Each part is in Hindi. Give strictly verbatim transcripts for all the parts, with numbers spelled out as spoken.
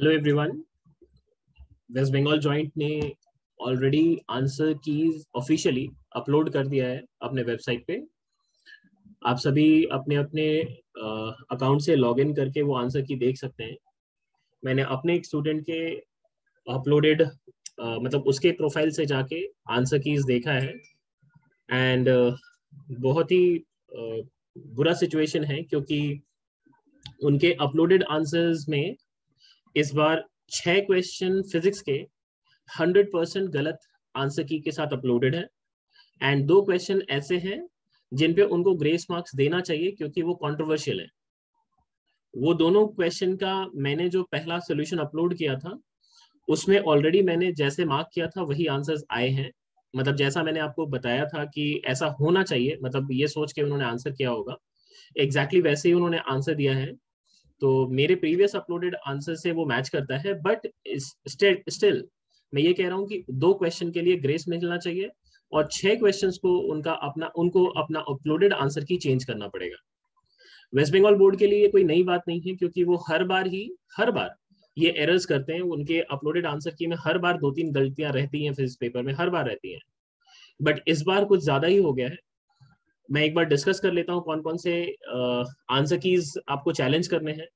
Hello everyone, waste Bengal joint ने already answer keys officially upload कर दिया है अपने वेबसाइट पे। आप सभी अपने अपने अकाउंट से लॉगिन करके वो आंसर की देख सकते हैं। मैंने अपने एक स्टूडेंट के अपलोडेड uh, मतलब उसके प्रोफाइल से जाके आंसर कीज देखा है एंड uh, बहुत ही uh, बुरा सिचुएशन है क्योंकि उनके अपलोडेड आंसर्स में इस बार छह क्वेश्चन फिजिक्स के हंड्रेड परसेंट गलत आंसर की के साथ अपलोडेड है एंड दो क्वेश्चन ऐसे हैं जिन पे उनको ग्रेस मार्क्स देना चाहिए क्योंकि वो कंट्रोवर्शियल है। वो दोनों क्वेश्चन का मैंने जो पहला सॉल्यूशन अपलोड किया था उसमें ऑलरेडी मैंने जैसे मार्क किया था वही आंसर्स आए हैं, मतलब जैसा मैंने आपको बताया था कि ऐसा होना चाहिए, मतलब ये सोच के उन्होंने आंसर किया होगा, एग्जैक्टली वैसे ही उन्होंने आंसर दिया है। तो मेरे प्रीवियस अपलोडेड आंसर से वो मैच करता है, बट स्टिल मैं ये कह रहा हूँ कि दो क्वेश्चन के लिए ग्रेस मिलना चाहिए और छह क्वेश्चंस को उनका अपना उनको अपना अपलोडेड आंसर की चेंज करना पड़ेगा। वेस्ट बंगाल बोर्ड के लिए ये कोई नई बात नहीं है क्योंकि वो हर बार ही हर बार ये एरर्स करते हैं। उनके अपलोडेड आंसर की में हर बार दो तीन गलतियां रहती हैं, फिजिक्स पेपर में हर बार रहती हैं, बट इस बार कुछ ज्यादा ही हो गया है। मैं एक बार डिस्कस कर लेता हूँ कौन कौन से आंसर कीज आपको चैलेंज करने हैं।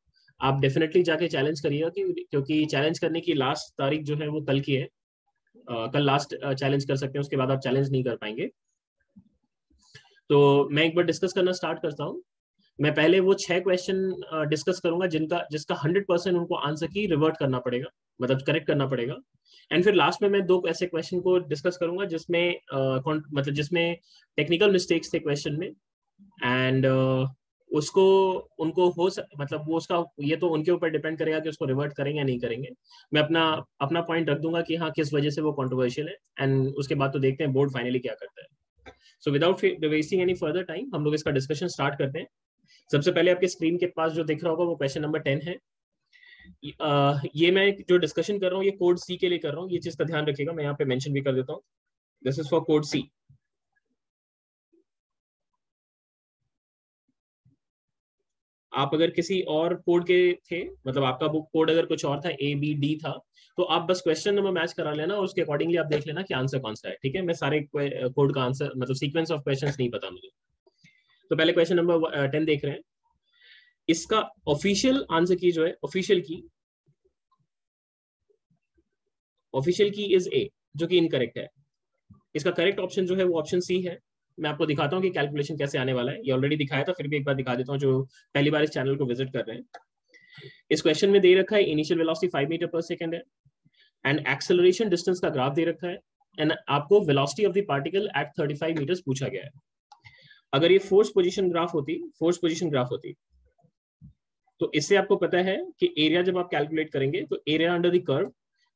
आप डेफिनेटली जाके चैलेंज करिएगा क्योंकि चैलेंज करने की लास्ट तारीख जो है वो कल की है। आ, कल लास्ट चैलेंज कर सकते हैं, उसके बाद आप चैलेंज नहीं कर पाएंगे। तो मैं एक बार डिस्कस करना स्टार्ट करता हूँ। मैं पहले वो छह क्वेश्चन डिस्कस करूंगा जिनका जिसका हंड्रेड परसेंट उनको आंसर की रिवर्ट करना पड़ेगा, मतलब करेक्ट करना पड़ेगा, एंड फिर लास्ट में मैं दो ऐसे क्वेश्चन को डिस्कस करूंगा जिसमें uh, मतलब जिसमें टेक्निकल मिस्टेक्स थे क्वेश्चन में एंड uh, उसको उनको हो मतलब वो उसका ये तो उनके ऊपर डिपेंड करेगा कि उसको रिवर्ट करेंगे या नहीं करेंगे। मैं अपना अपना पॉइंट रख दूंगा कि हाँ किस वजह से वो कॉन्ट्रोवर्शियल है एंड उसके बाद तो देखते हैं बोर्ड फाइनली क्या करता है। So without wasting any further time हम लोग इसका डिस्कशन स्टार्ट करते हैं। सबसे पहले आपके स्क्रीन के पास जो दिख रहा होगा वो क्वेश्चन नंबर टेन है। Uh, ये मैं जो डिस्कशन कर रहा हूँ ये कोड सी के लिए कर रहा हूँ, ये चीज का ध्यान रखिएगा। मैं यहाँ पे मेंशन भी कर देता हूँ, this is for code C. आप अगर किसी और कोड के थे, मतलब आपका बुक कोड अगर कुछ और था, ए बी डी था, तो आप बस क्वेश्चन नंबर मैच करा लेना और उसके अकॉर्डिंगली आप देख लेना कि आंसर कौन सा है। ठीक है, मैं सारे कोड का आंसर मतलब सीक्वेंस ऑफ क्वेश्चन नहीं पता मुझे। तो पहले क्वेश्चन नंबर टेन देख रहे हैं। इसका ऑफिशियल आंसर की जो है ऑफिशियल की ऑफिशियल की इज ए, जो कि इनकरेक्ट है। इसका करेक्ट ऑप्शन जो है वो ऑप्शन सी है। मैं आपको दिखाता हूं कि कैलकुलेशन कैसे आने वाला है। ये ऑलरेडी दिखाया था, फिर भी एक बार दिखा देता हूं जो पहली बार इस चैनल को विजिट कर रहे हैं। इस क्वेश्चन में दे रखा है initial velocity five metre per second है एंड एक्सेलरेशन डिस्टेंस का ग्राफ दे रखा है एंड आपको velocity of the particle at thirty five metres पूछा गया है। अगर ये फोर्स पोजिशन ग्राफ होती फोर्स पोजिशन ग्राफ होती तो इससे आपको पता है कि एरिया जब आप कैलकुलेट करेंगे तो area under the curve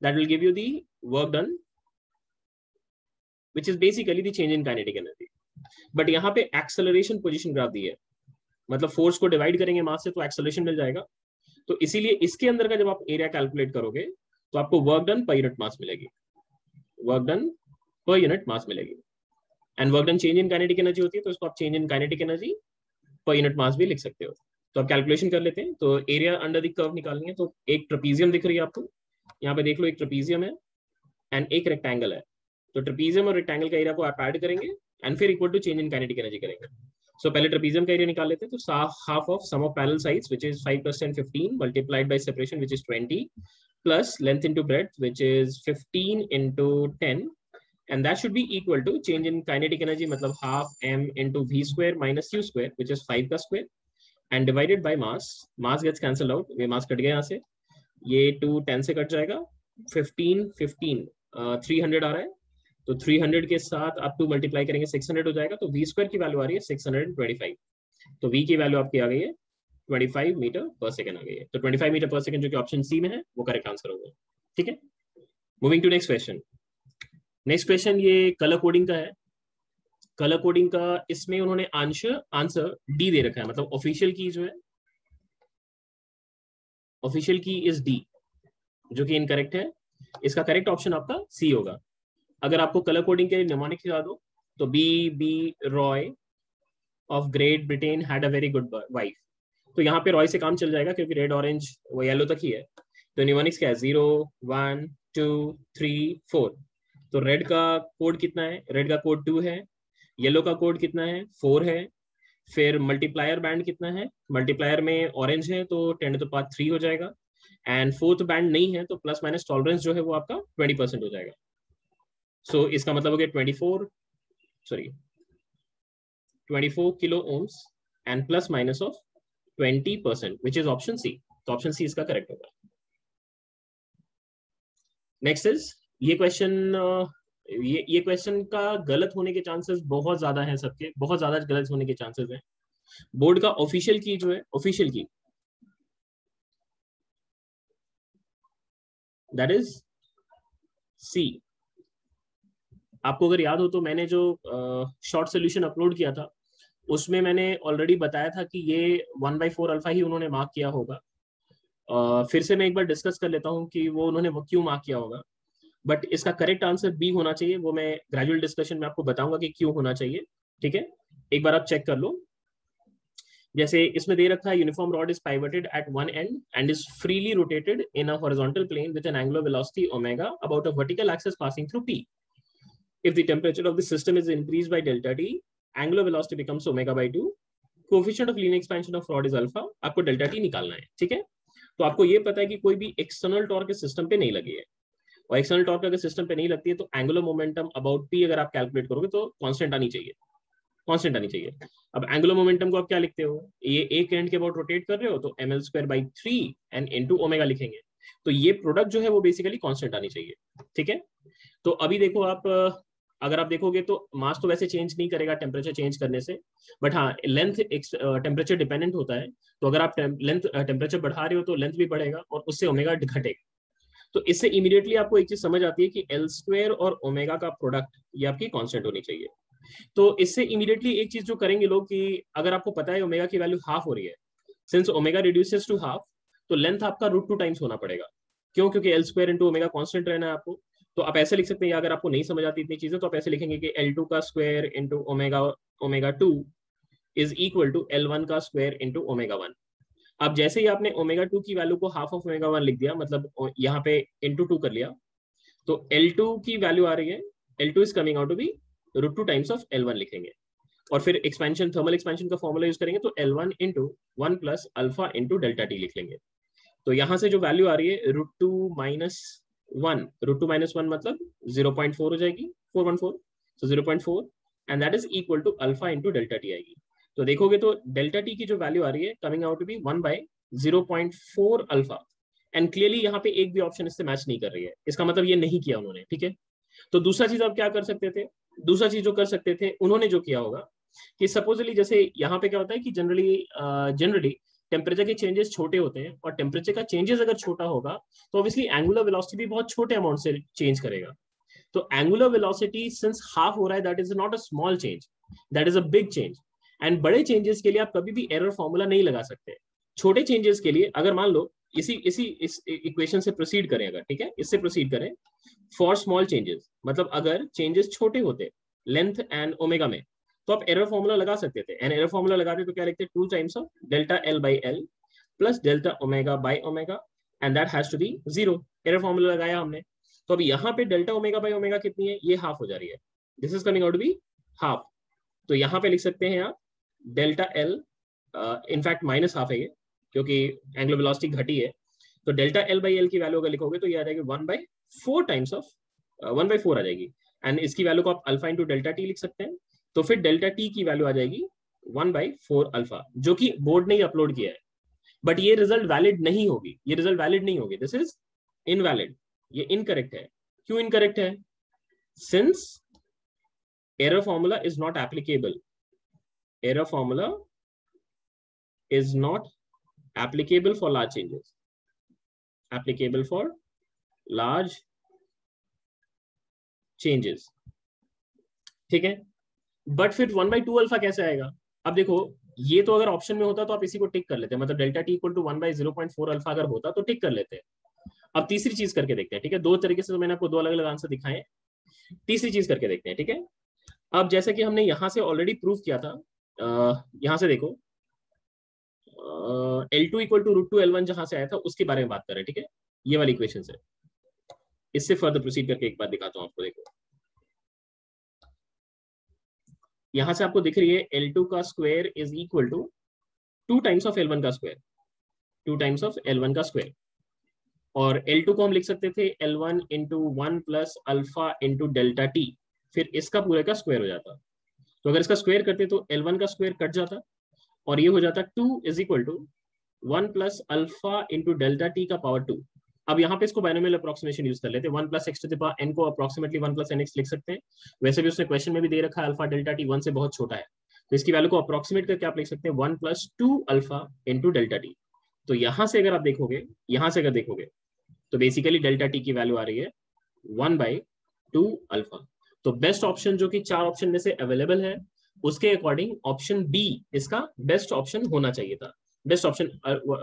that will give you the work done which is basically the change in kinetic energy. But यहाँ पे एक्सेलरेशन पोजीशन ग्राफ दी है, मतलब फोर्स को डिवाइड करेंगे मास से तो एक्सेलरेशन मिल जाएगा। तो इसीलिए इसके अंदर का जब आप एरिया कैलकुलेट करोगे तो आपको work done per unit mass मिलेगी, work done per unit mass मिलेगी and work done change in kinetic energy होती है तो इसको आप change in kinetic energy per unit mass भी लिख सकते हो। तो आप कैलकुलेशन कर लेते हैं। तो एरिया अंडर द कर्व निकालनी है तो एक ट्रपीजियम दिख रही है आपको, यहाँ पे देख लो, एक ट्रपीजियम है एंड एक रेक्टेंगल है। तो ट्रपीजियम और रेक्टेंगल का एरिया को आप ऐड करेंगे एंड फिर equal to change in kinetic energy करेंगे। सो so, पहले ट्रपीजियम का एरिया निकाल लेते हैं। तो half of sum of parallel sides which is five percent fifteen multiplied by separation which is twenty plus length into breadth which is fifteen into ten and that should be equal to change in kinetic energy, मतलब half M into V square minus Q square which is five का square and divided by mass mass gets cancelled out। ये mass कट गया यहाँ से, ये टू टेन से कट जाएगा। फिफ्टीन फिफ्टीन थ्री हंड्रेड आ रहा है तो थ्री हंड्रेड के साथ आप टू मल्टीप्लाई करेंगे सिक्स हंड्रेड हो जाएगा। तो वी स्क्वायर की वैल्यू आ रही है सिक्स हंड्रेड ट्वेंटी फाइव, तो वी की वैल्यू आपकी आ गई है twenty five metre per second आ गई है। तो twenty five metre per second जो कि ऑप्शन सी में है वो करेक्ट आंसर होगा। ठीक है, moving to next question. Next question ये कलर कोडिंग का है। कलर कोडिंग का इसमें उन्होंने आंसर आंसर डी दे रखा है, मतलब ऑफिशियल की जो है ऑफिशियल की इज डी, जो कि इनकरेक्ट है। इसका करेक्ट ऑप्शन आपका सी होगा। अगर आपको कलर कोडिंग के लिए निमोनिक खिला दो तो B B Roy of Great Britain had a very good wife, तो यहाँ पे रॉय से काम चल जाएगा क्योंकि रेड ऑरेंज वो येलो तक ही है। तो न्यूमैनिक्स क्या है, zero one two three four. तो रेड का कोड कितना है, रेड का कोड टू है, येलो का कोड कितना है फोर है, फिर मल्टीप्लायर बैंड कितना है, मल्टीप्लायर में ऑरेंज है तो ten to the power three हो जाएगा, एंड फोर्थ बैंड नहीं है तो प्लस माइनस टॉलरेंस जो है वो आपका ट्वेंटी परसेंट हो जाएगा। सो so, इसका मतलब हो गया twenty four sorry twenty four kilo ohms and plus minus of twenty percent which is option C. तो ऑप्शन सी इसका करेक्ट होगा। नेक्स्ट इज ये क्वेश्चन, ये ये क्वेश्चन का गलत होने के चांसेस बहुत ज्यादा हैं, सबके बहुत ज्यादा गलत होने के चांसेस हैं। बोर्ड का ऑफिशियल की जो है, ऑफिशियल की दैट इज सी। आपको अगर याद हो तो मैंने जो शॉर्ट uh, सोल्यूशन अपलोड किया था उसमें मैंने ऑलरेडी बताया था कि ये वन बाई फोर अल्फा ही उन्होंने मार्क किया होगा। uh, फिर से मैं एक बार डिस्कस कर लेता हूँ कि वो उन्होंने वो क्यों मार्क किया होगा, बट इसका करेक्ट आंसर बी होना चाहिए। वो मैं ग्रेजुअल डिस्कशन में आपको बताऊंगा कि क्यों होना चाहिए, ठीक है। एक बार आप चेक कर लो, जैसे इसमें दे रखा है uniform rod is pivoted at one end and is freely rotated in a horizontal plane with an angular velocity omega about a vertical axis passing through P. If the temperature of the system is increase by delta T, angular velocity becomes omega by two, coefficient of linear expansion of rod is alpha. आपको डेल्टा टी निकालना है, ठीक है। तो आपको ये पता है कि कोई भी एक्सटर्नल टॉर्क सिस्टम पे नहीं लगी है, और एक्सटर्नल टॉर्क अगर सिस्टम पे नहीं लगती है तो एंगुलर मोमेंटम अबाउट पी अगर आप कैलकुलेट करोगे तो कांस्टेंट आनी चाहिए, कांस्टेंट आनी चाहिए। अब एंगुलर मोमेंटम को आप क्या लिखते हो, ये एक एंड के अबाउट रोटेट कर रहे हो तो M L square by three and into omega लिखेंगे। तो ये प्रोडक्ट जो है वो बेसिकली कांस्टेंट आनी चाहिए, ठीक है। तो अभी देखो आप, अगर आप देखोगे तो मास तो वैसे चेंज नहीं करेगा टेम्परेचर चेंज करने से, बट हाँ लेंथ टेम्परेचर डिपेंडेंट होता है। तो अगर आप लेंथ टेम्परेचर बढ़ा रहे हो तो लेंथ भी बढ़ेगा और उससे ओमेगा घटेगा। तो इससे इमीडिएटली आपको एक चीज समझ आती है कि एल स्क्वायर और ओमेगा का प्रोडक्ट ये आपकी कांस्टेंट होनी चाहिए। तो इससे इमीडिएटली एक चीज जो करेंगे लोग कि अगर आपको पता है ओमेगा की वैल्यू हाफ हो रही है, since omega reduces to half तो लेंथ आपका रूट टू टाइम्स होना पड़ेगा। क्यों? क्योंकि L square into omega constant रहना है आपको। तो आप ऐसे लिख सकते हैं, अगर आपको नहीं समझ आती इतनी चीजें तो आप ऐसे लिखेंगे कि एल टू का square into omega omega two is equal to L one का स्क्वायर इंटू ओमेगा वन। अब जैसे ही आपने ओमेगा टू की वैल्यू को हाफ ऑफ ओमेगा वन लिख दिया, मतलब यहाँ पे इंटू टू कर लिया, तो L टू की वैल्यू आ रही है, L two is coming out to be root two times of L one लिखेंगे। और फिर एक्सपेंशन, थर्मल एक्सपेंशन का फॉर्मूला यूज करेंगे तो L one into one plus alpha into delta T लिख लेंगे। तो यहाँ से जो वैल्यू आ रही है root two minus one, root two minus one मतलब जीरो पॉइंट फोर हो जाएगी, फोर वन फोर तो zero point four and that is equal to alpha into delta T आएगी। तो देखोगे तो डेल्टा टी की जो वैल्यू आ रही है coming out to be one by zero point four alpha and clearly यहाँ पे एक भी ऑप्शन इससे मैच नहीं कर रही है, इसका मतलब ये नहीं किया उन्होंने, ठीक है। तो दूसरा चीज आप क्या कर सकते थे, दूसरा चीज जो कर सकते थे उन्होंने जो किया होगा कि सपोजली जैसे यहाँ पे क्या होता है कि जनरली जनरली टेम्परेचर के चेंजेस छोटे होते हैं, और टेम्परेचर का चेंजेस अगर छोटा होगा तो ऑब्वियसली एंगुलर वेलोसिटी भी बहुत छोटे अमाउंट से चेंज करेगा। तो एंगुलर वेलोसिटी सिंस हाफ हो रहा है that is not a small change, that is a big change. And बड़े चेंजेस के लिए आप कभी भी एरर फॉर्मूला नहीं लगा सकते। छोटे चेंजेस के लिए अगर मान लो इसी इसी इस इक्वेशन से प्रोसीड करें अगर, ठीक है, इससे प्रोसीड करें फॉर स्मॉल चेंजेस, मतलब अगर चेंजेस छोटे होते लेंथ एंड ओमेगा में तो आप एरर फॉर्मूला लगा सकते थे। एंड एरर फॉर्मूला लगाते तो क्या लिखते, two times of delta L by L plus delta omega by omega and that has to be zero. Error formula लगाया हमने, तो अब यहाँ पे डेल्टा ओमेगा बाई ओमेगा कितनी है, ये हाफ हो जा रही है, this is coming out to be half. तो यहाँ पे लिख सकते हैं आप delta L, in fact minus half है ये क्योंकि एंगुलर वेलोसिटी घटी है, तो डेल्टा एल बाई एल की वैल्यू अगर लिखोगे तो ये आ जाएगी one by four times of one by four आ जाएगी। एंड इसकी वैल्यू को आप अल्फा इंटू डेल्टा टी लिख सकते हैं, तो फिर डेल्टा टी की वैल्यू आ जाएगी वन बाई फोर अल्फा, जो कि बोर्ड ने ही अपलोड किया है। बट ये रिजल्ट वैलिड नहीं होगी, ये रिजल्ट वैलिड नहीं होगी, दिस इज इनवैलिड, ये इनकरेक्ट है। क्यों इनकरेक्ट है, since error formula is not applicable, error formula is not applicable for large changes, applicable for large changes, ठीक है। बट फिर वन बाई टू अल्फा कैसे आएगा, अब देखो ये तो अगर ऑप्शन में होता तो आप इसी को टिक कर लेते, मतलब delta T equal to one by zero point four alpha अगर होता तो टिक कर लेते। अब तीसरी चीज करके देखते हैं, ठीक है। दो तरीके से तो मैंने आपको दो अलग अलग आंसर दिखाए, तीसरी चीज करके देखते हैं, ठीक है। अब जैसे कि हमने यहाँ से ऑलरेडी प्रूफ किया था, Uh, यहाँ से देखो L two equal to root two L one जहां से आया था उसके बारे में बात कर रहे हैं, ठीक है। ये वाली इक्वेशन है, इससे फर्दर प्रोसीड करके एक बार दिखाता हूँ आपको। देखो यहां से आपको दिख रही है L टू का square is equal to two times of L one का square, two times of L one का स्क्वायर, और L टू को हम लिख सकते थे L one into one plus alpha into delta T, फिर इसका पूरे का स्क्वायर हो जाता। तो अगर इसका स्क्वायर करते तो L वन का स्क्वायर कट जाता और ये हो जाता two is equal to one plus alpha into delta T का पावर टू। अब यहाँ पे इसको बाइनोमियल अप्रोक्सीमेशन यूज कर लेते हैं, one plus x to the power n को approximately one plus n x लिख सकते हैं। वैसे भी उसने क्वेश्चन में भी दे रखा है अल्फा डेल्टा टी वन से बहुत छोटा है, तो इसकी वैल्यू को अप्रोक्सीमेट करके आप लिख सकते हैं one plus two alpha into delta T. तो यहाँ से अगर आप देखोगे, यहाँ से अगर देखोगे तो बेसिकली डेल्टा टी की वैल्यू आ रही है वन बाई टू अल्फा। तो बेस्ट ऑप्शन जो कि चार ऑप्शन में से अवेलेबल है उसके अकॉर्डिंग ऑप्शन बी इसका बेस्ट ऑप्शन होना चाहिए था, best option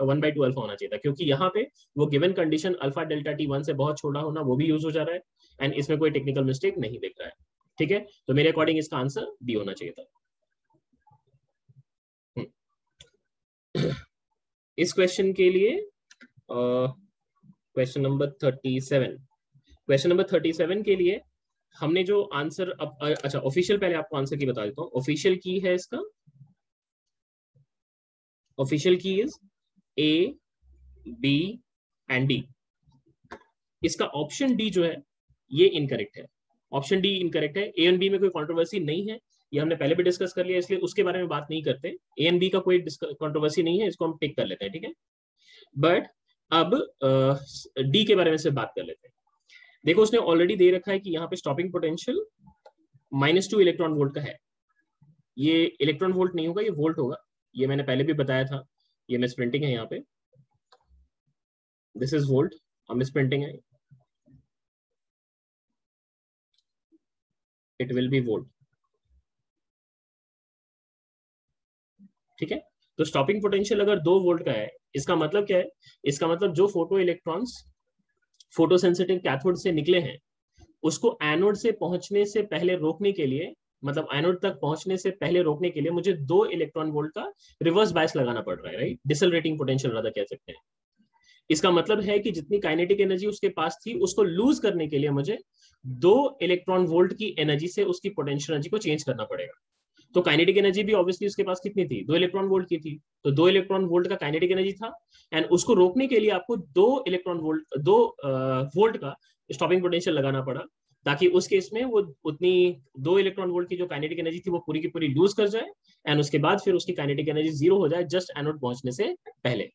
one by two alpha होना चाहिए था, क्योंकि यहाँ पे वो given condition alpha delta t one से बहुत छोटा होना वो भी यूज हो जा रहा है एंड इसमें कोई टेक्निकल मिस्टेक नहीं दिख रहा है। ठीक है, तो मेरे अकॉर्डिंग इसका आंसर बी होना चाहिए था। इस क्वेश्चन के लिए question number thirty seven, question number thirty seven के लिए हमने जो आंसर, अब अच्छा ऑफिशियल पहले आपको आंसर की बता देता हूँ। ऑफिशियल की है इसका, official key is A B and D. इसका ऑप्शन डी जो है ये इनकरेक्ट है, ऑप्शन डी इनकरेक्ट है। ए एंड बी में कोई कंट्रोवर्सी नहीं है, ये हमने पहले भी डिस्कस कर लिया इसलिए उसके बारे में बात नहीं करते। ए एंड बी का कोई कंट्रोवर्सी नहीं है, इसको हम टिक कर लेते हैं। ठीक है, बट अब डी uh, के बारे में से बात कर लेते हैं। देखो उसने ऑलरेडी दे रखा है कि यहाँ पे stopping potential minus two electron volt का है। ये इलेक्ट्रॉन वोल्ट नहीं होगा, ये वोल्ट होगा, ये मैंने पहले भी बताया था। ये मिस प्रिंटिंग है, यहाँ पे this is volt, misprinting है, इट विल बी वोल्ट। ठीक है, तो स्टॉपिंग पोटेंशियल अगर दो वोल्ट का है, इसका मतलब क्या है? इसका मतलब जो फोटो इलेक्ट्रॉन्स फोटोसेंसिटिव कैथोड से निकले हैं उसको एनोड से पहुंचने से पहले रोकने के लिए, मतलब एनोड तक पहुंचने से पहले रोकने के लिए मुझे दो इलेक्ट्रॉन वोल्ट का रिवर्स बायस लगाना पड़ रहा है, राइट? डिसेलरेटिंग पोटेंशियल ज्यादा कह सकते हैं। इसका मतलब है कि जितनी काइनेटिक एनर्जी उसके पास थी उसको लूज करने के लिए मुझे दो इलेक्ट्रॉन वोल्ट की एनर्जी से उसकी पोटेंशियल एनर्जी को चेंज करना पड़ेगा। तो काइनेटिक एनर्जी भी ऑब्वियसली उसके पास कितनी थी? दो इलेक्ट्रॉन वोल्ट की थी। तो दो इलेक्ट्रॉन वोल्ट का काइनेटिक एनर्जी था एंड उसको रोकने के लिए आपको दो इलेक्ट्रॉन वोल्ट दो वोल्ट का स्टॉपिंग पोटेंशियल लगाना पड़ा, ताकि उस केस में वो उतनी दो इलेक्ट्रॉन वोल्ट की जो काइनेटिक एनर्जी थी वो पूरी की पूरी लूज कर जाए एंड उसके बाद फिर उसकी काइनेटिक एनर्जी जीरो हो जाए जस्ट एनोड पहुंचने से पहले।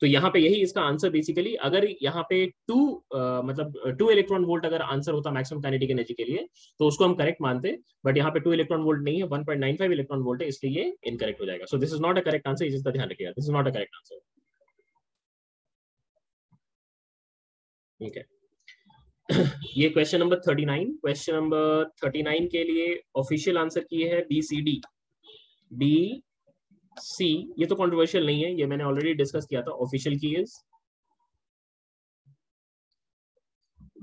तो यहाँ पे यही इसका आंसर बेसिकली, अगर यहाँ पे टू uh, मतलब टू इलेक्ट्रॉन वोल्ट अगर आंसर होता मैक्सिमम काइनेटिक एनर्जी के लिए तो उसको हम करेक्ट मानते, बट यहाँ पे टू इलेक्ट्रॉन वोल्ट नहीं है, one point nine five electron volt है, इसलिए ये इनकरेक्ट हो जाएगा। So this is not a correct answer, इसका ध्यान रखिएगा, this is not a correct answer. Okay, ये question number thirty nine, question number thirty nine के लिए ऑफिशियल आंसर की है B C D. B C ये तो कंट्रोवर्शियल नहीं है, ये मैंने ऑलरेडी डिस्कस किया था। Official key is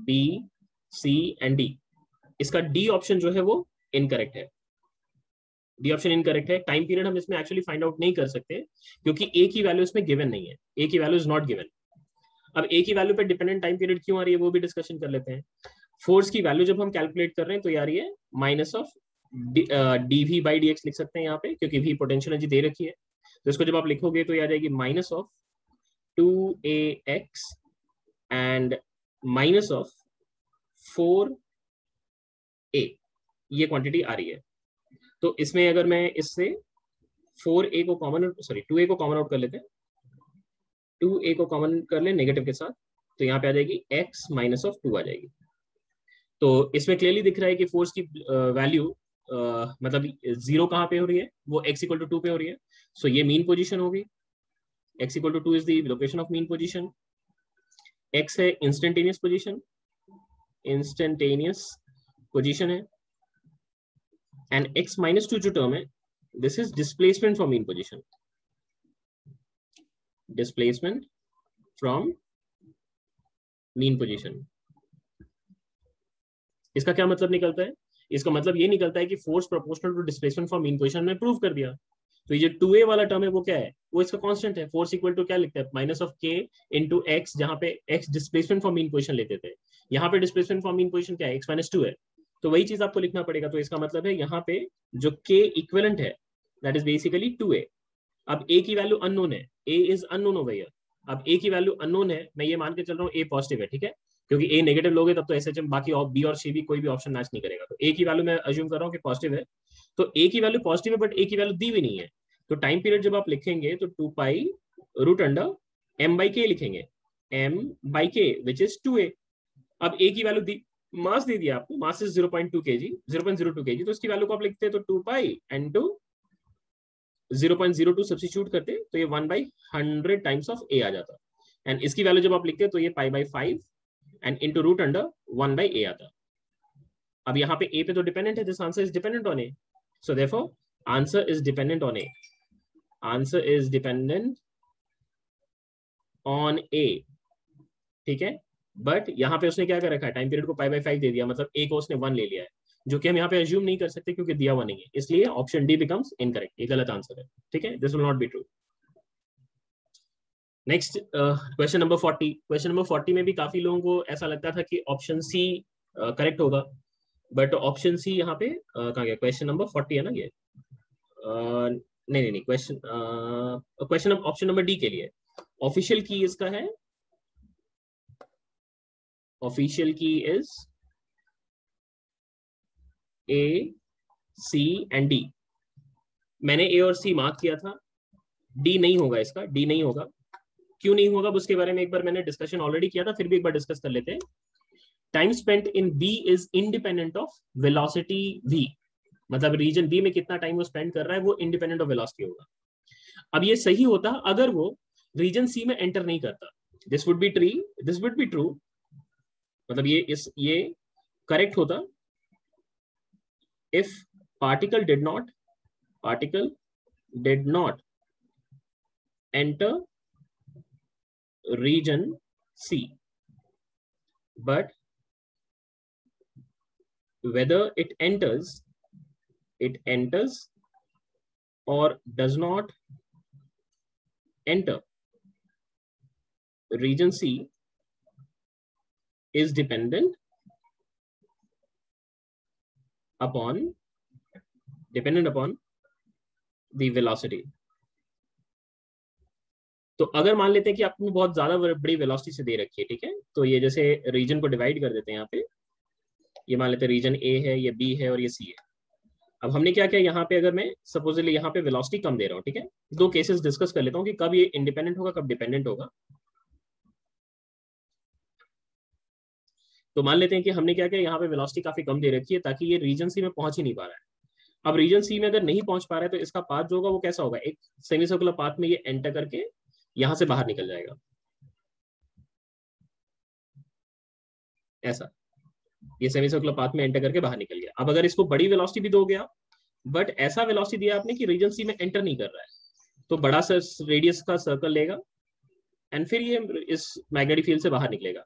B C and D. इसका डी ऑप्शन जो है वो इनकरेक्ट है, डी ऑप्शन इनकरेक्ट है। टाइम पीरियड हम इसमें एक्चुअली फाइंड आउट नहीं कर सकते क्योंकि ए की वैल्यू इसमें गिवन नहीं है, ए की वैल्यू इज नॉट गिवन। अब ए की वैल्यू पे डिपेंडेंट टाइम पीरियड क्यों आ रही है वो भी डिस्कशन कर लेते हैं। फोर्स की वैल्यू जब हम कैलकुलेट कर रहे हैं तो यार ये minus of d v by d x लिख सकते हैं यहाँ पे, क्योंकि वी पोटेंशियल एनर्जी दे रखी है। तो इसको जब आप लिखोगे तो यार जाएगी minus of two a x and minus of four a, ये क्वांटिटी आ रही है। तो इसमें अगर मैं इससे फोर ए को कॉमन सॉरी टू ए को कॉमन आउट कर लेते हैं, टू ए को कॉमन कर ले नेगेटिव के साथ, तो यहाँ पे आ जाएगी एक्स माइनस ऑफ टू आ जाएगी। तो इसमें क्लियरली दिख रहा है कि फोर्स की वैल्यू मतलब जीरो कहाँ पे हो रही है, वो एक्स इक्वल टू टू पे हो रही है। सो so ये मीन पोजीशन हो गई, x equal to two is the location of mean position. X है इंस्टेंटेनियस पोजीशन, इंस्टेंटेनियस पोजीशन है, एंड एक्स माइनस टू जो टर्म है this is displacement for mean position, displacement from mean position। इसका क्या मतलब निकलता है? इसका मतलब ये निकलता है कि force proportional to displacement for mean position में प्रूव कर दिया। तो ये टू ए वाला टर्म है वो क्या है, वो इसका कांस्टेंट है। फोर्स इक्वल टू क्या लिखते हैं, minus of k into x, जहां पे x displacement for mean position लेते थे, यहाँ पे डिस्प्लेसमेंट फॉर मीन पोजीशन क्या है, एक्स माइनस टू है। तो वही चीज आपको लिखना पड़ेगा। तो इसका मतलब है यहाँ पे जो के इक्वेलेंट है that is basically two a. अब ए की वैल्यू अननोन है, a is unknown over here. अब ए की वैल्यू अननोन है, मैं ये मान के चल रहा हूँ ए पॉजिटिव है, ठीक है, क्योंकि ए नेगेटिव लोगे तब तो एस एच एम बाकी और बी और सी भी कोई भी ऑप्शन मैच नहीं करेगा। तो ए की वैल्यू मैं अज्यूम कर रहा हूँ कि पॉजिटिव है, तो ए की वैल्यू पॉजिटिव है बट ए की वैल्यू दी हुई नहीं है। तो टाइम पीरियड जब आप लिखेंगे तो two pi root under m by k लिखेंगे, एम बाई के विच इज टू ए। अब ए की वैल्यू दी, मास दे दिया आपको, mass is zero point two KG zero point zero two KG, तो इसकी वैल्यू को आप लिखते हैं तो two pi and two zero point zero two substitute करते तो ये one by hundred times of a आ जाता। एंड इसकी वैल्यू जब आप लिखते हैं तो ये pi by five and into root under one by a आता। अब यहाँ पे ए पे तो डिपेंडेंट है, this answer is dependent on a, so therefore answer is dependent on a, answer is dependent on a, ठीक है। बट यहाँ पे उसने क्या कर रखा है, टाइम पीरियड को पाई बाई फाइव दे दिया, मतलब ए को उसने वन ले लिया है, जो कि हम यहाँ पे अज्यूम नहीं कर सकते क्योंकि दिया हुआ नहीं है, इसलिए ऑप्शन डी बिकम्स इनकरेक्ट, ये गलत आंसर है, ठीक है, this will not be true. Next question number forty. Question number forty में भी काफी लोगों को ऐसा लगता था कि ऑप्शन सी करेक्ट होगा, बट ऑप्शन सी यहाँ पे uh, कहाँ गया, क्वेश्चन नंबर फोर्टी है ना ये, uh, नहीं नहीं question question option number D के लिए ऑफिशियल की इसका है, official key is A C and D. मैंने ए और सी मार्क किया था, डी नहीं होगा, इसका डी नहीं होगा। क्यों नहीं होगा, उसके बारे में एक बार मैंने डिस्कशन ऑलरेडी किया था, फिर भी एक बार डिस्कस कर लेते हैं। Time spent in B is independent of velocity v, मतलब रीजन बी में कितना टाइम वो स्पेंड कर रहा है वो इंडिपेंडेंट ऑफ वेलोसिटी होगा। अब ये सही होता अगर वो रीजन सी में एंटर नहीं करता, this would be tree this would be true, मतलब ये इस ये करेक्ट होता if particle did not particle did not enter region C, but whether it enters it enters or does not enter region C is dependent upon dependent upon the velocity। तो अगर मान लेते हैं कि आपने बहुत ज्यादा बड़ी वेलोसिटी से दे रखी है, ठीक है, तो ये जैसे रीजन को डिवाइड कर देते हैं, यहाँ पे ये मान लेते हैं रीजन ए है, ये बी है और ये सी है। अब हमने क्या किया यहाँ पे, अगर मैं सपोजली यहाँ पे वेलोसिटी कम दे रहा हूँ, ठीक है, दो केसेस डिस्कस कर लेता हूँ कि कब ये इंडिपेंडेंट होगा कब डिपेंडेंट होगा। तो मान लेते हैं कि हमने क्या किया, यहाँ पे वेलोसिटी काफी कम दे रखी है ताकि ये रीजन सी में पहुंच ही नहीं पा रहा है। अब रीजन सी में अगर नहीं पहुंच पा रहा है तो इसका पाथ जो होगा वो कैसा होगा, एक सेमी सर्कुलर पाथ में ये एंटर करके यहाँ से बाहर निकल जाएगा, ऐसा ये सेमी सर्कुलर पाथ में एंटर करके बाहर निकल गया। अब अगर इसको बड़ी वेलोसिटी भी दोगे आप, बट ऐसा वेलोसिटी दिया आपने कि रीजन सी में एंटर नहीं कर रहा है, तो बड़ा सा रेडियस का सर्कल लेगा एंड फिर ये इस मैग्नेटिक फील्ड से बाहर निकलेगा।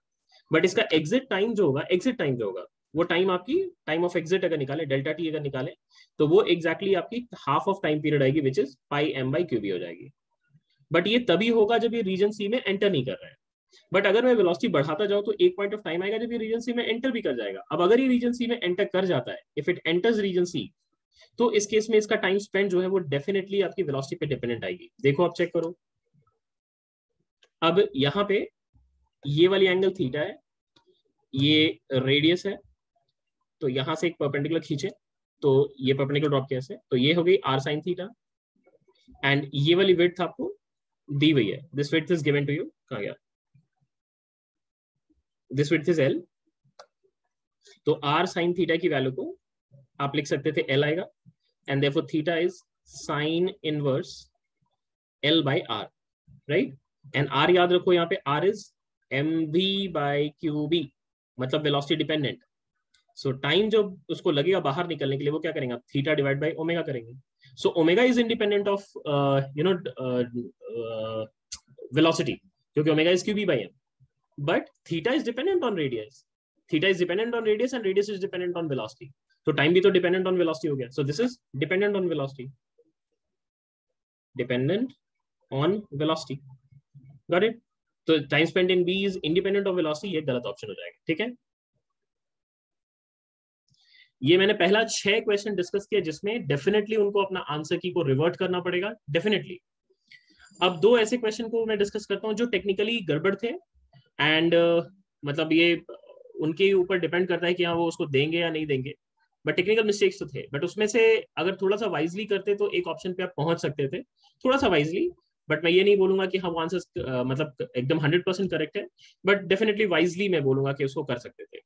बट इसका एग्जिट टाइम जो होगा एग्जिट टाइम जो होगा वो टाइम आपकी टाइम ऑफ एग्जिट अगर निकाले, डेल्टा टी अगर निकाले, तो वो एक्जैक्टली exactly आपकी हाफ ऑफ टाइम पीरियड आएगी which is pi M by QB हो जाएगी। बट ये तभी होगा जब ये रीजन सी में एंटर नहीं कर रहा है। बट अगर मैं वेलोसिटी बढ़ाता जाऊं तो एक पॉइंट ऑफ टाइम आएगा जब ये रीजन सी में एंटर भी कर जाएगा। अब अगर ये रीजन सी में एंटर कर जाता है, if it enters region C, तो इस केस में इसका टाइम स्पेंड जो है वो डेफिनेटली आपकी वेलोसिटी पे डिपेंडेंट आएगी। देखो आप चेक करो, अब यहाँ पे ये वाली एंगल थीटा है, ये रेडियस है, तो यहाँ से एक परपेंडिकुलर खींचे तो ये परपेंडिकुलर ड्रॉप किया से, तो ये हो गई आर साइन थीटा एंड ये वाली विड्थ आपको दी हुई है, this width is given to you, कहा गया दिस विड्थ इज एल। तो आर साइन थीटा की वैल्यू को आप लिख सकते थे एल आएगा and therefore theta is sine inverse L by r, right. And r याद रखो यहाँ पे r is m v by q B, मतलब वेलोसिटी डिपेंडेंट। सो टाइम जो उसको लगेगा बाहर निकलने के लिए वो क्या करेंगे, थीटा डिवाइड बाई ओमेगा करेंगे। So omega is independent of you know velocity क्योंकि omega is q B by m, but theta is dependent on radius, theta is dependent on radius and radius is dependent on velocity. तो टाइम भी तो डिपेंडेंट ऑन वेलोसिटी हो गया, so this is dependent on velocity. dependent on velocity. Got it? तो time spend in B is independent of velocity, ये गलत ऑप्शन हो जाएगा। ठीक है, ये मैंने पहला छह क्वेश्चन डिस्कस किया जिसमें डेफिनेटली उनको अपना आंसर की को रिवर्ट करना पड़ेगा, डेफिनेटली। अब दो ऐसे क्वेश्चन को मैं डिस्कस करता हूं जो टेक्निकली गड़बड़ थे एंड uh, मतलब ये उनके ऊपर डिपेंड करता है कि हाँ वो उसको देंगे या नहीं देंगे, बट टेक्निकल मिस्टेक्स तो थे। बट उसमें से अगर थोड़ा सा वाइजली करते तो एक ऑप्शन पे आप पहुंच सकते थे, थोड़ा सा वाइजली। बट मैं ये नहीं बोलूंगा कि हाँ वो आंसर मतलब एकदम हंड्रेड परसेंट करेक्ट है, बट डेफिनेटली वाइजली मैं बोलूंगा कि उसको कर सकते थे।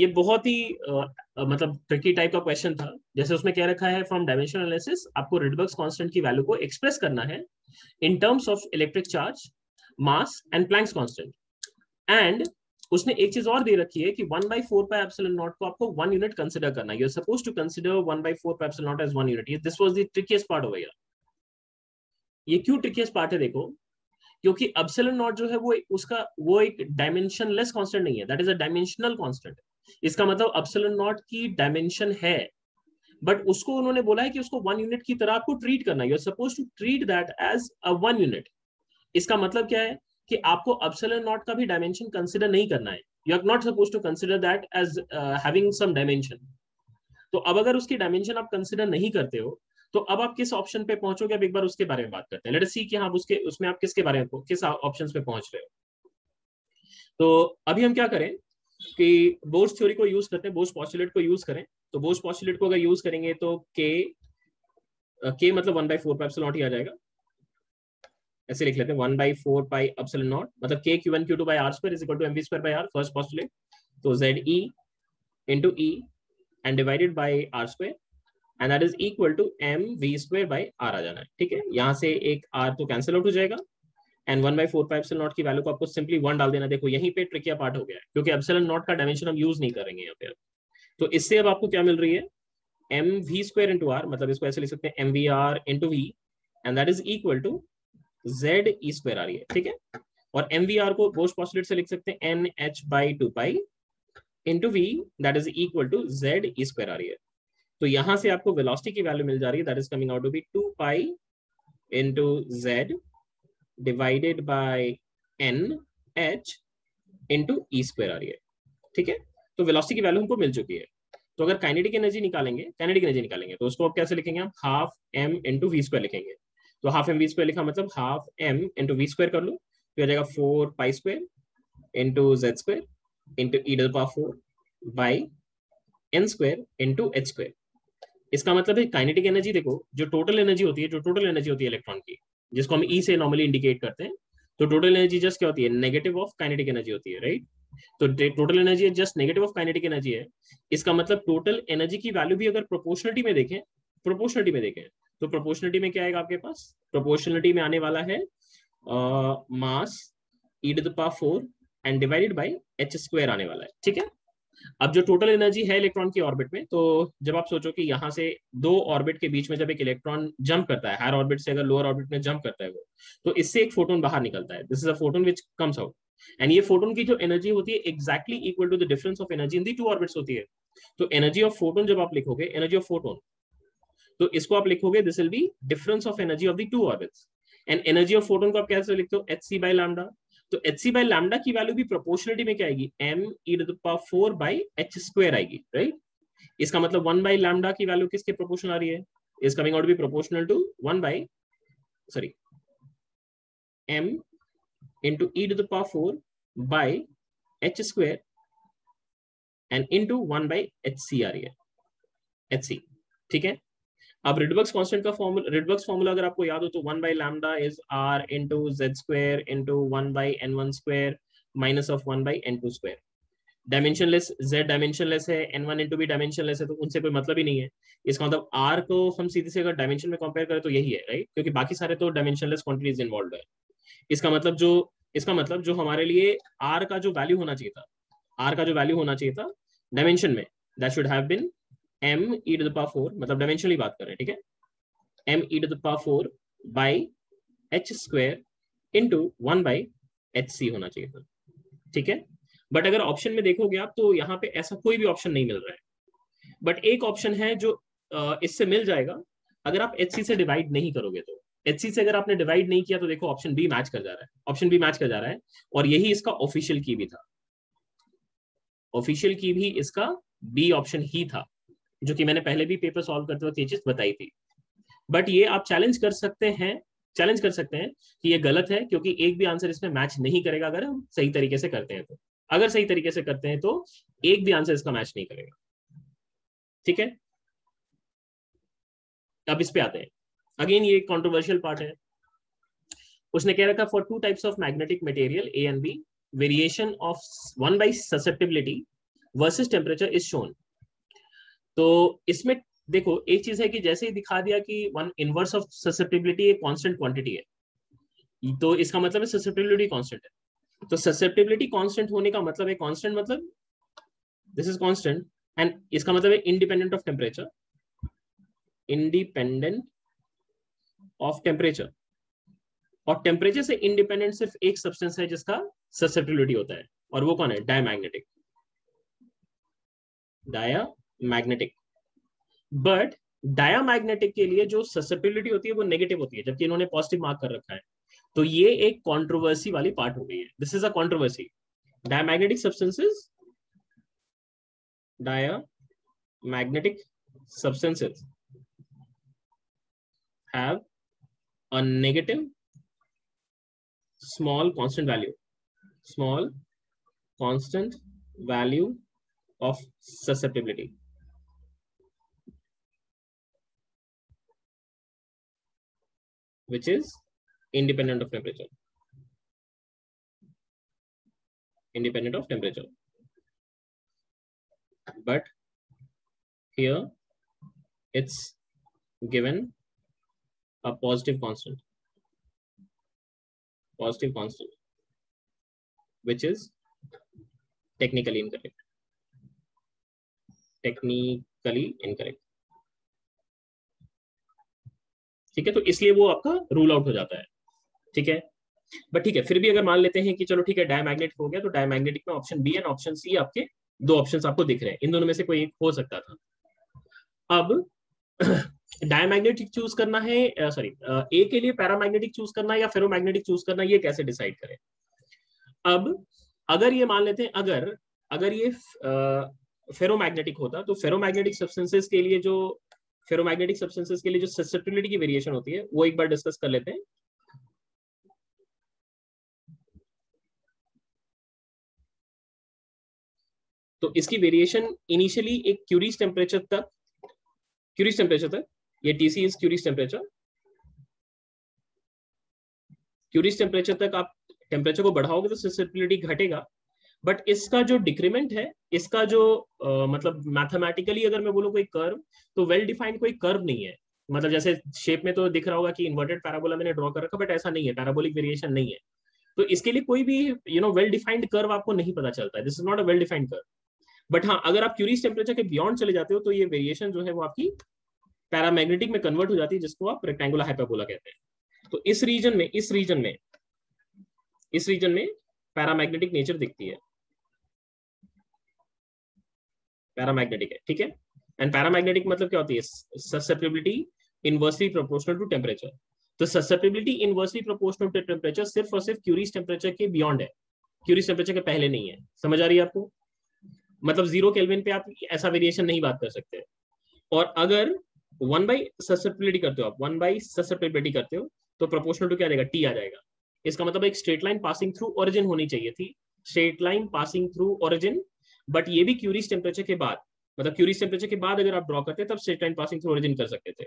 ये बहुत ही uh, मतलब ट्रिकी टाइप का क्वेश्चन था। जैसे उसमें क्या रखा है, फ्रॉम डायमेंशन एनालिसिस आपको रिडबर्ग्स कांस्टेंट की वैल्यू को एक्सप्रेस करना है in terms of electric charge, mass and Planck's constant. And उसने एक चीज और दे रखी है कि one by four pi epsilon naught को आपको वन यूनिट कंसिडर करना है। You are supposed to consider one by four pi epsilon naught as one unit. This was the trickiest part of here. ये क्यों ट्रिकीएस्ट पार्ट है, देखो, क्योंकि एप्सिलॉन नॉट जो है वो उसका वो एक डायमेंशनलेस कांस्टेंट नहीं है, that is a dimensional constant. इसका मतलब एप्सिलॉन नॉट की डायमेंशन है, बट उसको उन्होंने बोला है कि उसको वन यूनिट की तरह आपको ट्रीट करना है। You are supposed to treat that as a one unit. इसका मतलब क्या है कि आपको एप्सिलॉन नॉट का भी डायमेंशन कंसिडर नहीं करना है। You are not supposed to consider that as having some dimension. तो अब अगर उसकी डायमेंशन आप कंसिडर नहीं करते हो तो अब आप किस ऑप्शन पे पहुंचोगे, अब एक बार उसके बारे में बात करते हैं। लेट्स सी कि हाँ उसके उसमें आप किसके बारे में किस ऑप्शंस पे पहुंच रहे हो। तो अभी हम क्या करें कि बोर्स थ्योरी को यूज करते हैं, बोर्स पॉस्टुलेट को यूज करें। तो बोर्स पॉस्टुलेट को अगर यूज करेंगे तो के के मतलब one by four pi epsilon naught ही आ जाएगा। ऐसे लिख लेते हैं one by four pi epsilon naught मतलब k q one q two by r square is equal to m we square by r, first postulate. तो z e into e and divided by r square and that is equal to mv square by r आ जाना है। ठीक है, यहाँ से एक r तो कैंसिल आउट हो जाएगा and one by four pi epsilon naught की वैल्यू को आपको सिंपली वन डाल देना। देखो यहीं पे ट्रिकिया पार्ट हो गया है क्योंकि epsilon naught का डायमेंशन हम यूज नहीं करेंगे यहाँ पे। तो इससे अब आपको क्या मिल रही है, mv square into r मतलब इसको ऐसे लिख सकते हैं mvr into v and that is equal to z e square आ रही है। ठीक है, और mvr को बोर्स पॉस्टुलेट से लिख सकते हैं nh by two pi into v that is equal to z e square आ रही है। तो यहां से आपको वेलोसिटी की वैल्यू मिल जा रही है, that is coming out to be two pi into Z divided by N H into E square आ रही है। ठीक है, तो वेलोसिटी की वैल्यू हमको मिल चुकी है। तो अगर काइनेटिक एनर्जी निकालेंगे काइनेटिक एनर्जी निकालेंगे तो उसको आप कैसे लिखेंगे, हम half M into V square लिखेंगे। तो हाफ एम वी स्क्वायर लिखा मतलब half M into V square कर लो तो आ जाएगा four pi square into Z square into E to the power four by N square into H square. इसका मतलब है काइनेटिक एनर्जी, देखो जो टोटल एनर्जी होती है जो टोटल एनर्जी होती है इलेक्ट्रॉन की, जिसको हम ई e से नॉर्मली इंडिकेट करते हैं, तो टोटल एनर्जी जस्ट क्या होती है, नेगेटिव ऑफ काइनेटिक एनर्जी होती है, राइट। तो total energy just negative of kinetic energy है। इसका मतलब टोटल एनर्जी की वैल्यू भी अगर प्रोपोर्शनलिटी में देखें प्रोपोर्शनलिटी में देखें तो प्रोपोर्शनलिटी में क्या आएगा आपके पास, प्रोपोर्शनलिटी में आने वाला है mass E to the power four and divided by H square आने वाला है। ठीक है, अब जो टोटल एनर्जी है इलेक्ट्रॉन की ऑर्बिट में, तो जब आप सोचो कि यहाँ से दो ऑर्बिट के बीच में जब एक इलेक्ट्रॉन जंप करता है, हायर ऑर्बिट से अगर लोअर ऑर्बिट में जंप करता है वो, तो इससे एक फोटोन बाहर निकलता है। This is a photon which comes out and ये फोटोन की जो एनर्जी होती है exactly equal to the difference of energy in the two orbits होती है। तो एनर्जी ऑफ फोटोन जब आप लिखोगे, एनर्जी ऑफ फोटोन, तो इसको आप लिखोगे this will be difference of energy of the two orbits. And energy of photon को आप कैसे लिखते हो, एच सी बाई लैम्डा। तो hc by lambda की वैल्यू भी प्रोपोर्शनलिटी में क्या आएगी, m e to the power four by h square आएगी, राइट। इसका मतलब वन by lambda की वैल्यू किसके प्रोपोर्शनल आ रही है, is coming out to be proportional to one by sorry m into e to the power four by h square and into one by hc आ रही है, hc। ठीक है, अब रिडबर्ग्स कांस्टेंट का फॉर्मूला रिडबर्ग्स फॉर्मूला अगर आपको याद हो तो one by lambda is R into Z square into one by N one square minus of one by N two square. Dimensionless Z dimensionless है, एन वन इंटू भी डायमेंशनलेस है, तो उनसे कोई मतलब ही नहीं है। इसका मतलब आर को हम सीधे से अगर डायमेंशन में कंपेयर करें तो यही है, राइट, क्योंकि बाकी सारे तो डायमेंशनलेस क्वांटिटीज इन्वॉल्व है। इसका मतलब जो इसका मतलब जो हमारे लिए आर का जो वैल्यू होना चाहिए था आर का जो वैल्यू होना चाहिए था डायमेंशन में, that should have been m e to the power four, मतलब डायमेंशनली बात कर रहे हैं, ठीक है, m e to the power four by h square into one by hc होना चाहिए था। ठीक है, बट अगर ऑप्शन में देखोगे आप तो यहाँ पे ऐसा कोई भी ऑप्शन नहीं मिल रहा है, बट एक ऑप्शन है जो इससे मिल जाएगा अगर आप hc से डिवाइड नहीं करोगे तो। एचसी से अगर आपने डिवाइड नहीं किया तो देखो ऑप्शन बी मैच कर जा रहा है, ऑप्शन बी मैच कर जा रहा है और यही इसका ऑफिशियल की भी था, ऑफिशियल की भी इसका बी ऑप्शन ही था, जो कि मैंने पहले भी पेपर सॉल्व करते वक्त ये चीज बताई थी। बट ये आप चैलेंज कर सकते हैं, चैलेंज कर सकते हैं कि ये गलत है, क्योंकि एक भी आंसर इसमें मैच नहीं करेगा अगर हम सही तरीके से करते हैं तो, अगर सही तरीके से करते हैं तो एक भी आंसर इसका मैच नहीं करेगा। ठीक है, अब इस पे आते हैं। अगेन ये कंट्रोवर्शियल पार्ट है। उसने कह रखा for two types of magnetic material A and B variation of one by susceptibility versus temperature is shown. तो इसमें देखो एक चीज है कि जैसे ही दिखा दिया कि वन इनवर्स ऑफ ससेप्टिबिलिटी एक कांस्टेंट क्वांटिटी है, तो इसका मतलब है ससेप्टिबिलिटी कांस्टेंट है। तो ससेप्टिबिलिटी कांस्टेंट होने का मतलब है कांस्टेंट मतलब दिस इज कांस्टेंट एंड इसका मतलब है independent of temperature, independent of temperature. और टेम्परेचर से इंडिपेंडेंट सिर्फ एक सब्सटेंस है जिसका ससेप्टिबिलिटी होता है और वो कौन है? Diamagnetic, diamagnetic. बट डायमैग्नेटिक के लिए जो ससेप्टिबिलिटी होती है वो नेगेटिव होती है, जबकि इन्होंने पॉजिटिव मार्क कर रखा है। तो ये एक कंट्रोवर्सी वाली पार्ट हो गई है, this is a controversy. Diamagnetic substances, diamagnetic substances have a negative small constant value, small constant value of susceptibility. Which is independent of temperature. Independent of temperature. But here it's given a positive constant, positive constant, which is technically incorrect, technically incorrect. ठीक है, तो इसलिए वो आपका रूल आउट हो जाता है। ठीक है, बट ठीक है फिर भी अगर मान लेते हैं कि चलो ठीक है डायमैग्नेटिक हो गया, तो डायमैग्नेटिक में option B and option C आपके दो ऑप्शंस आपको दिख रहे हैं, इन दोनों में से कोई एक हो सकता था। अब डायमैग्नेटिक चूज करना है, सॉरी ए के लिए पैरामैग्नेटिक चूज करना है या फेरोमैग्नेटिक चूज करना है, ये कैसे डिसाइड करें? अब अगर ये मान लेते हैं अगर अगर ये फेरोमैग्नेटिक होता तो फेरोमैग्नेटिक सब्सटेंसेस के लिए जो फेरोमैग्नेटिक सब्सटेंसेस के लिए जो ससेप्टिबिलिटी की वेरिएशन होती है वो एक बार डिस्कस कर लेते हैं। तो इसकी वेरिएशन इनिशियली एक क्यूरीज टेम्परेचर तक, क्यूरीज टेम्परेचर तक, ये TC is Curie's temperature, Curie's temperature तक आप टेम्परेचर को बढ़ाओगे तो ससेप्टिबिलिटी घटेगा। बट इसका जो डिक्रीमेंट है, इसका जो आ, मतलब मैथमेटिकली अगर मैं बोलूँ कोई कर्व, तो वेल डिफाइंड कोई कर्व नहीं है। मतलब जैसे शेप में तो दिख रहा होगा कि इन्वर्टेड पैराबोला मैंने ड्रॉ कर रखा, बट ऐसा नहीं है, पैराबोलिक वेरिएशन नहीं है। तो इसके लिए कोई भी you know well defined curve आपको नहीं पता चलता है, this is not a well defined curve. But हाँ अगर आप क्यूरीज टेम्परेचर के बियॉन्ड चले जाते हो तो ये वेरिएशन जो है वो आपकी पैरामैग्नेटिक में कन्वर्ट हो जाती है, जिसको आप रेक्टेंगुलर हाइपरबोला कहते हैं। तो इस रीजन में इस रीजन में इस रीजन में पैरामैग्नेटिक नेचर दिखती है, पैरामैग्नेटिक है। ठीक है, एंड पैरामैग्नेटिक मतलब क्या होती है? Susceptibility inversely proportional to temperature. तो susceptibility inversely proportional to temperature सिर्फ और सिर्फ क्यूरीज टेम्परेचर के बियॉन्ड है, क्यूरीज टेम्परेचर के पहले नहीं है। समझ आ रही है आपको? मतलब जीरो केल्विन पे आप ऐसा वेरिएशन नहीं बात कर सकते। और अगर वन बाई ससेप्टिबिलिटी करते हो, आप वन बाई ससेप्टिबिलिटी करते हो तो प्रोपोर्शनल टू क्या आ जाएगा? टी आ जाएगा। इसका मतलब एक straight line passing through origin होनी चाहिए थी, straight line passing through origin. But ये भी क्यूरीज टेम्परेचर के बाद, मतलब क्यूरीज टेम्परेचर के बाद अगर आप ड्रॉ करते तब straight line passing through origin कर सकते थे।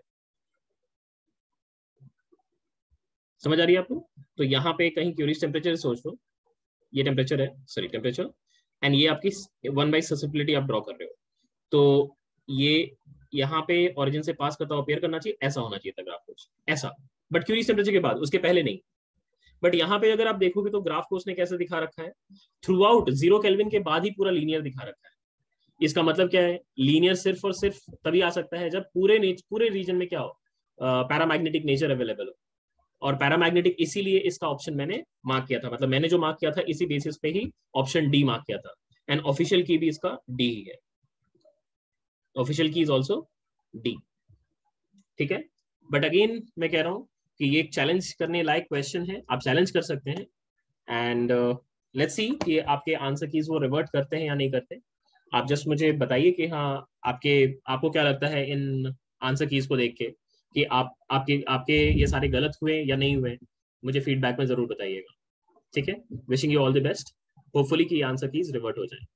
समझ आ रही है आपको? तो यहाँ पे कहीं क्यूरीज टेम्परेचर सोच लो, ये टेम्परेचर है, सॉरी टेम्परेचर, एंड ये आपकी वन बाई ससेप्टिबिलिटी आप ड्रॉ कर रहे हो। तो ये यहाँ पे ओरिजिन से पास करता हुआ अपेयर करना चाहिए, ऐसा होना चाहिए था ग्राफ कुछ ऐसा, बट क्यूरीज टेम्परेचर के बाद, उसके पहले नहीं। बट यहाँ पे अगर आप देखोगे तो ग्राफ को उसने कैसे दिखा रखा है? थ्रू आउट जीरो केल्विन के बाद ही पूरा लीनियर दिखा रखा है। इसका मतलब क्या है? लीनियर सिर्फ और सिर्फ तभी आ सकता है जब पूरे पूरे रीजन में क्या हो? पैरामैग्नेटिक नेचर अवेलेबल हो। और पैरामैग्नेटिक इसीलिए इसका ऑप्शन मैंने मार्क किया था, मतलब मैंने जो मार्क किया था इसी बेसिस पे ही ऑप्शन डी मार्क किया था। एंड ऑफिशियल की भी इसका डी ही है, official key is also D. ठीक है, बट अगेन मैं कह रहा हूँ कि ये एक चैलेंज करने लायक क्वेश्चन है, आप चैलेंज कर सकते हैं एंड लेट्स सी कि आपके आंसर कीज वो रिवर्ट करते हैं या नहीं करते। आप जस्ट मुझे बताइए कि हाँ आपके आपको क्या लगता है इन आंसर कीज को देख के कि आप आपके आपके ये सारे गलत हुए या नहीं हुए, मुझे फीडबैक में जरूर बताइएगा। ठीक है, wishing you all the best, hopefully कि ये आंसर कीज रिवर्ट हो जाए।